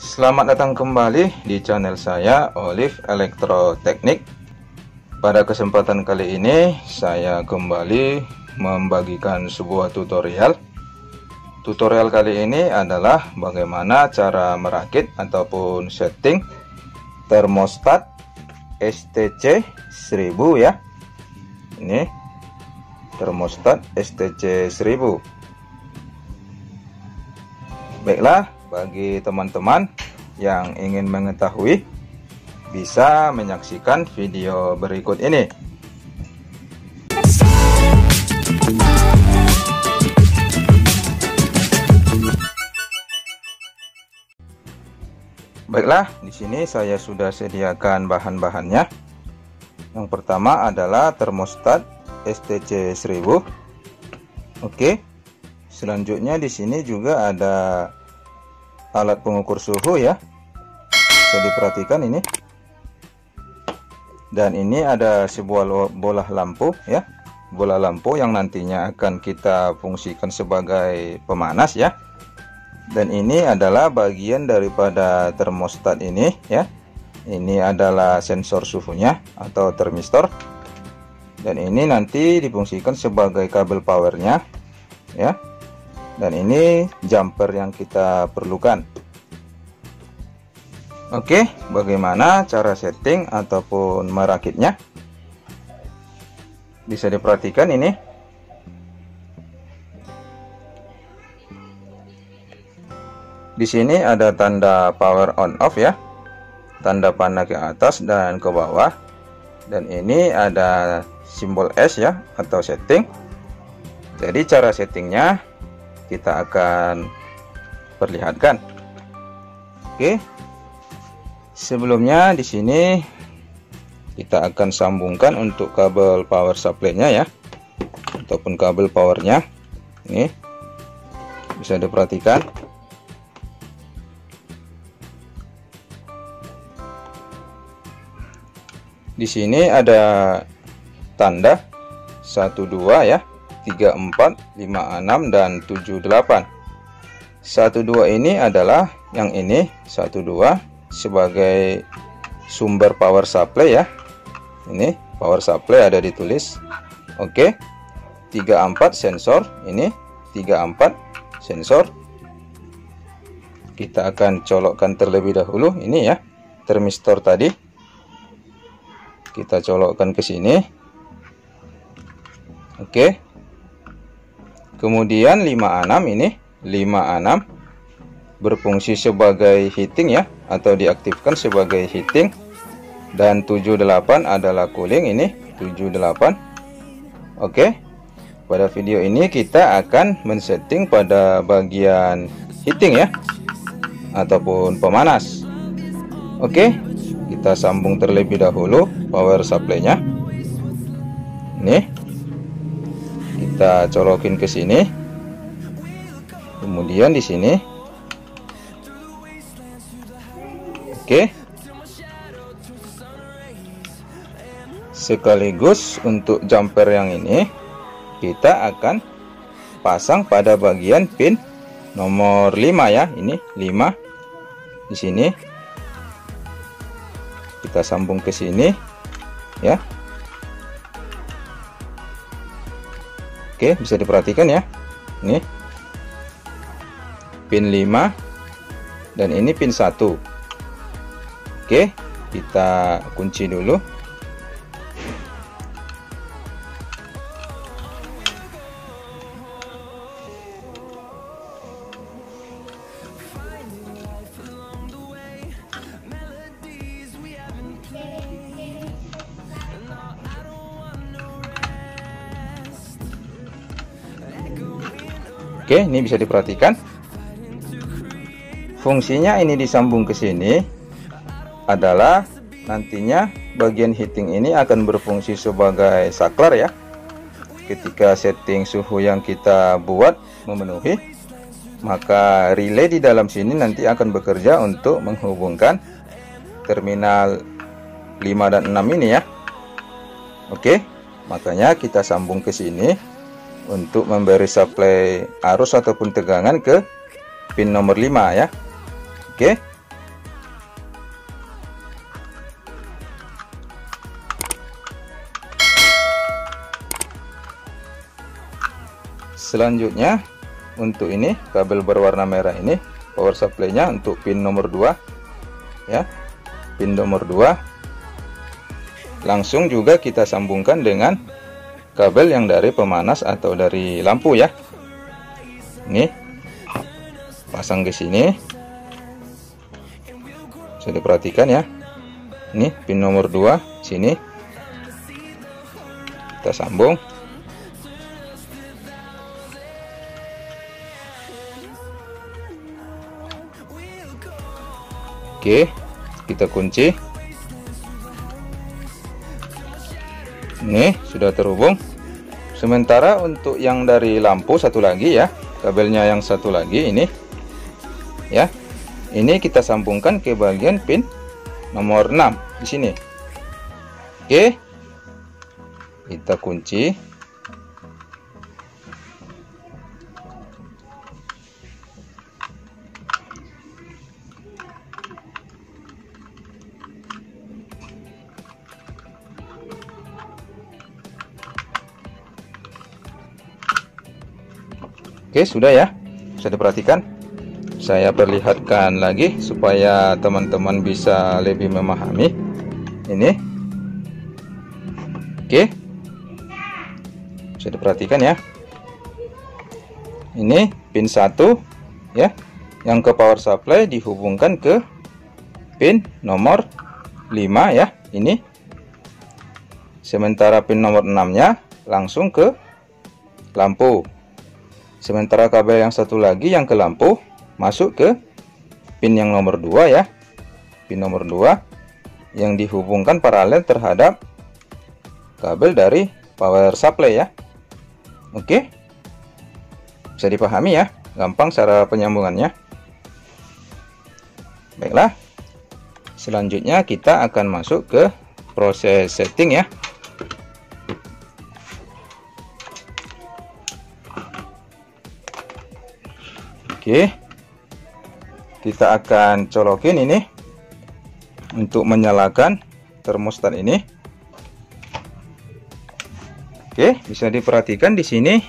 Selamat datang kembali di channel saya, Olive Elektro Teknik. Pada kesempatan kali ini saya kembali membagikan sebuah tutorial. Kali ini adalah bagaimana cara merakit ataupun setting termostat STC-1000 ya. Ini termostat STC-1000. Baiklah, bagi teman-teman yang ingin mengetahui bisa menyaksikan video berikut ini. Baiklah, di sini saya sudah sediakan bahan-bahannya. Yang pertama adalah termostat STC-1000. Oke. Selanjutnya di sini juga ada alat pengukur suhu ya, bisa diperhatikan ini. Dan ini ada sebuah bola lampu ya, bola lampu yang nantinya akan kita fungsikan sebagai pemanas ya. Dan ini adalah bagian daripada termostat ini ya. Ini adalah sensor suhunya atau termistor. Dan ini nanti difungsikan sebagai kabel powernya ya. Dan ini jumper yang kita perlukan. Oke, bagaimana cara setting ataupun merakitnya? Bisa diperhatikan ini. Di sini ada tanda power on off ya. Tanda panah ke atas dan ke bawah. Dan ini ada simbol S ya, atau setting. Jadi cara settingnya kita akan perlihatkan. Oke. Sebelumnya di sini kita akan sambungkan untuk kabel power supply-nya ya, ataupun kabel powernya. Ini bisa diperhatikan. Di sini ada tanda 12 ya. 34, 56, dan 78. 12 ini adalah yang ini 12 sebagai sumber power supply ya. Ini power supply ada ditulis. Oke. 34 sensor, ini 34 sensor. Kita akan colokkan terlebih dahulu ini ya, termistor tadi. Kita colokkan ke sini. Oke. Kemudian 56 ini, 56 berfungsi sebagai heating ya, atau diaktifkan sebagai heating. Dan 78 adalah cooling, ini 78. Oke. Pada video ini kita akan men-setting pada bagian heating ya, ataupun pemanas. Oke, kita sambung terlebih dahulu power supply-nya. Nih, kita colokin ke sini, kemudian di sini. Oke, sekaligus untuk jumper yang ini kita akan pasang pada bagian pin nomor 5 ya, ini 5 di sini. Kita sambung ke sini ya. Oke, bisa diperhatikan ya. Ini pin 5 dan ini pin 1. Oke, kita kunci dulu. Oke, ini bisa diperhatikan. Fungsinya ini disambung ke sini adalah nantinya bagian heating ini akan berfungsi sebagai saklar ya. Ketika setting suhu yang kita buat memenuhi, maka relay di dalam sini nanti akan bekerja untuk menghubungkan terminal 5 dan 6 ini ya. Oke, makanya kita sambung ke sini untuk memberi supply arus ataupun tegangan ke pin nomor 5 ya. Oke, Selanjutnya untuk ini kabel berwarna merah ini power supply nya untuk pin nomor 2 ya, pin nomor 2. Langsung juga kita sambungkan dengan kabel yang dari pemanas atau dari lampu ya. Ini pasang ke sini, bisa diperhatikan ya, ini pin nomor 2 sini kita sambung. Oke, kita kunci. Ini sudah terhubung. Sementara untuk yang dari lampu satu lagi ya, kabelnya yang satu lagi ini ya, ini kita sambungkan ke bagian pin nomor 6 di sini. Oke, kita kunci. Oke, sudah ya, bisa diperhatikan. Saya perlihatkan lagi supaya teman-teman bisa lebih memahami ini. Oke, bisa diperhatikan ya, ini pin 1 ya, yang ke power supply dihubungkan ke pin nomor 5 ya ini. Sementara pin nomor 6 nya langsung ke lampu. Sementara kabel yang satu lagi yang ke lampu masuk ke pin yang nomor 2 ya, pin nomor 2 yang dihubungkan paralel terhadap kabel dari power supply ya. Oke, bisa dipahami ya, gampang cara penyambungannya. Baiklah, selanjutnya kita akan masuk ke proses setting ya. Oke, kita akan colokin ini untuk menyalakan termostat ini. Oke, bisa diperhatikan di sini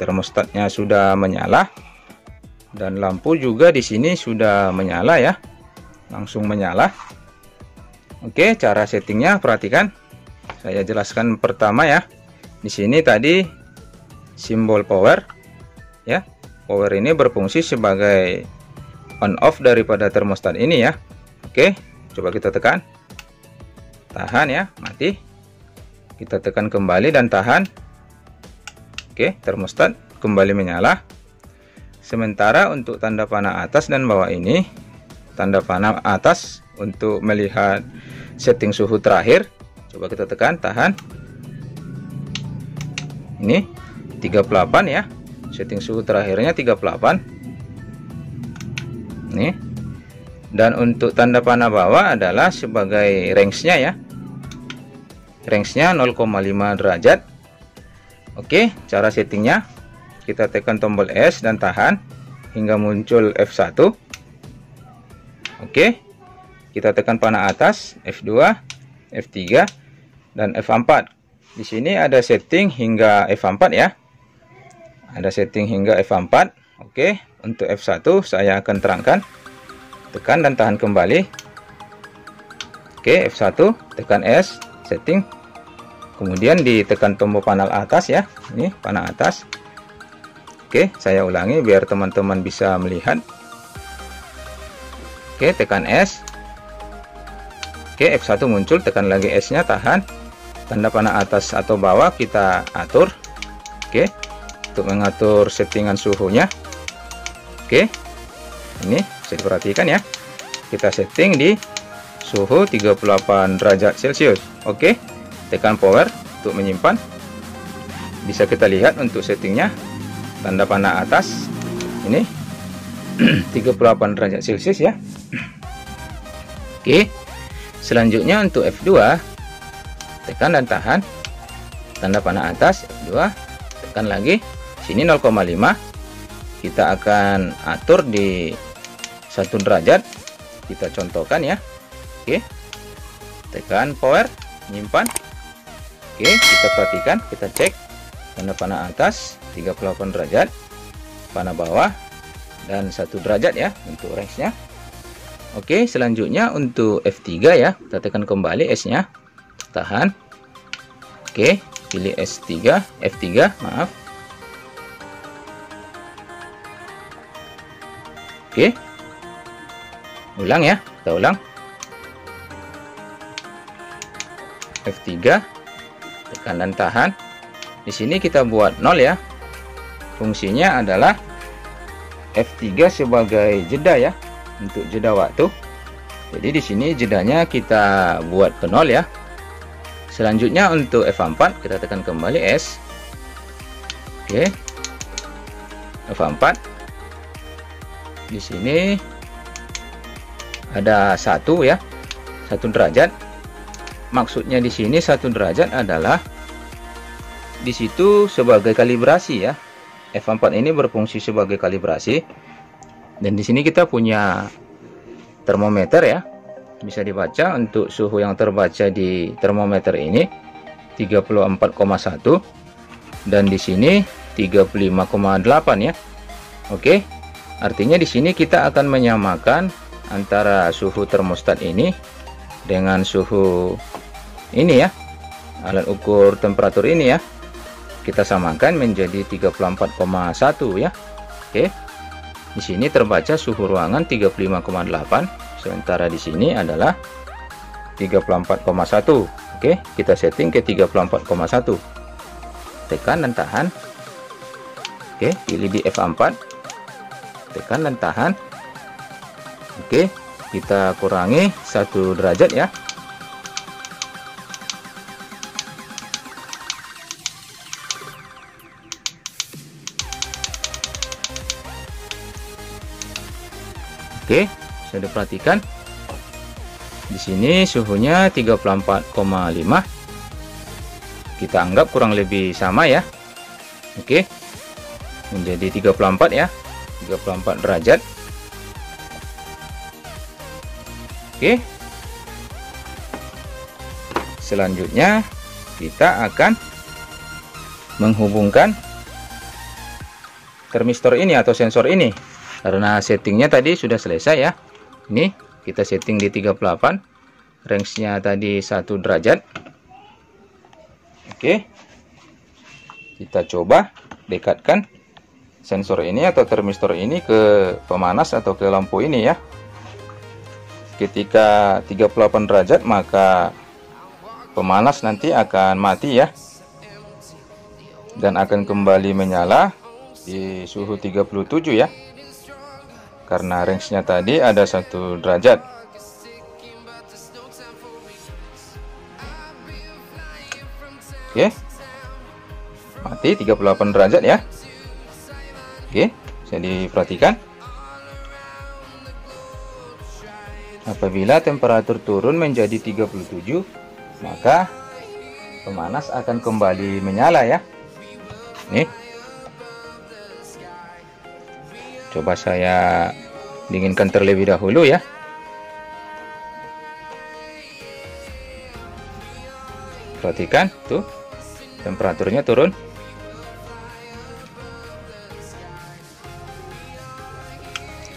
termostatnya sudah menyala dan lampu juga di sini sudah menyala ya, langsung menyala. Oke, cara settingnya perhatikan, saya jelaskan pertama ya. Di sini tadi simbol power ya. Power ini berfungsi sebagai on off daripada termostat ini ya. Oke, coba kita tekan, tahan ya, mati. Kita tekan kembali dan tahan. Oke, termostat kembali menyala. Sementara untuk tanda panah atas dan bawah ini, tanda panah atas untuk melihat setting suhu terakhir, coba kita tekan, tahan. Ini 38 ya, setting suhu terakhirnya 38 nih. Dan untuk tanda panah bawah adalah sebagai range-nya ya, range-nya 0,5 derajat. Oke, cara settingnya kita tekan tombol S dan tahan hingga muncul F1. Oke, kita tekan panah atas F2, F3 dan F4. Di sini ada setting hingga F4 ya, ada setting hingga F4. Oke, untuk F1 saya akan terangkan, tekan dan tahan kembali. Oke, F1, tekan S, setting, kemudian ditekan tombol panel atas ya, ini panel atas. Oke, saya ulangi biar teman-teman bisa melihat. Oke, tekan S. Oke, F1 muncul, tekan lagi S nya, tahan. Tanda panah atas atau bawah kita atur. Oke, untuk mengatur settingan suhunya. Oke, ini bisa diperhatikan ya, kita setting di suhu 38 derajat celcius. Oke, tekan power untuk menyimpan. Bisa kita lihat untuk settingnya, tanda panah atas ini 38 derajat celcius ya. Oke, selanjutnya untuk F2, tekan dan tahan, tanda panah atas F2, tekan lagi. Sini 0,5 kita akan atur di 1 derajat, kita contohkan ya. Oke, tekan power, nyimpan. Oke, kita perhatikan, kita cek tanda panah atas 38 derajat panah bawah dan 1 derajat ya untuk range-nya. Oke, selanjutnya untuk F3 ya, kita tekan kembali S-nya, tahan. Oke, pilih F3, maaf. Oke, ulang ya, kita ulang. F3, tekan dan tahan. Di sini kita buat 0 ya. Fungsinya adalah F3 sebagai jeda ya, untuk jeda waktu. Jadi di sini jedanya kita buat ke 0 ya. Selanjutnya untuk F4 kita tekan kembali S. Oke. F4. Di sini ada 1 ya. 1 derajat. Maksudnya di sini 1 derajat adalah di situ sebagai kalibrasi ya. F4 ini berfungsi sebagai kalibrasi. Dan di sini kita punya termometer ya. Bisa dibaca untuk suhu yang terbaca di termometer ini 34,1 dan di sini 35,8 ya. Oke. Artinya di sini kita akan menyamakan antara suhu termostat ini dengan suhu ini ya, alat ukur temperatur ini ya, kita samakan menjadi 34,1 ya. Oke, di sini terbaca suhu ruangan 35,8 sementara di sini adalah 34,1. Oke, kita setting ke 34,1, tekan dan tahan. Oke, pilih di F4, tekan dan tahan. Oke, kita kurangi 1 derajat ya. Oke, bisa diperhatikan di sini suhunya 34,5, kita anggap kurang lebih sama ya. Oke, menjadi 34 ya, 34 derajat. Oke, selanjutnya kita akan menghubungkan termistor ini atau sensor ini karena settingnya tadi sudah selesai ya. Ini kita setting di 38, range-nya tadi 1 derajat. Oke, kita coba dekatkan sensor ini atau termistor ini ke pemanas atau ke lampu ini ya. Ketika 38 derajat maka pemanas nanti akan mati ya dan akan kembali menyala di suhu 37 ya karena range-nya tadi ada 1 derajat. Oke, mati 38 derajat ya. Oke, bisa diperhatikan. Apabila temperatur turun menjadi 37, maka pemanas akan kembali menyala ya. Nih, coba saya dinginkan terlebih dahulu ya. Perhatikan tuh, temperaturnya turun.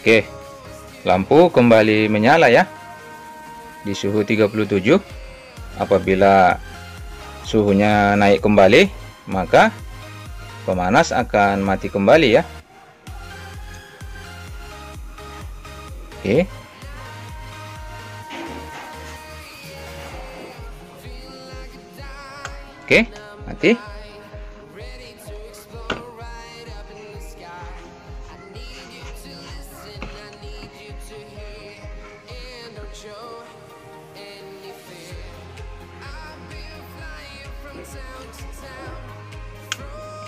Oke, lampu kembali menyala ya di suhu 37. Apabila suhunya naik kembali maka pemanas akan mati kembali ya. Oke, oke, mati.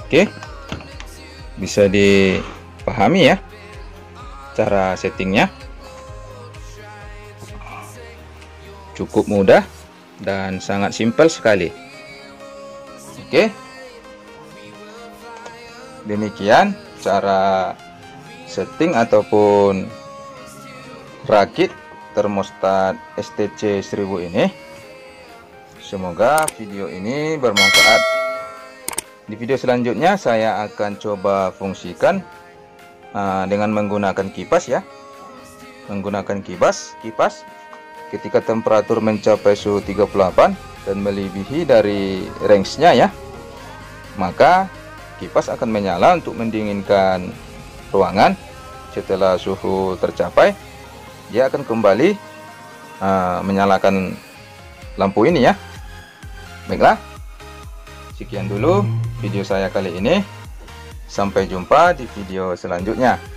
Oke, bisa dipahami ya cara settingnya, cukup mudah dan sangat simpel sekali. Oke, demikian cara setting ataupun rakit termostat STC-1000 ini. Semoga video ini bermanfaat. Di video selanjutnya saya akan coba fungsikan dengan menggunakan kipas ya. Menggunakan kipas ketika temperatur mencapai suhu 38 dan melebihi dari range-nya ya. Maka kipas akan menyala untuk mendinginkan ruangan. Setelah suhu tercapai, dia akan kembali menyalakan lampu ini ya. Baiklah, sekian dulu video saya kali ini. Sampai jumpa di video selanjutnya.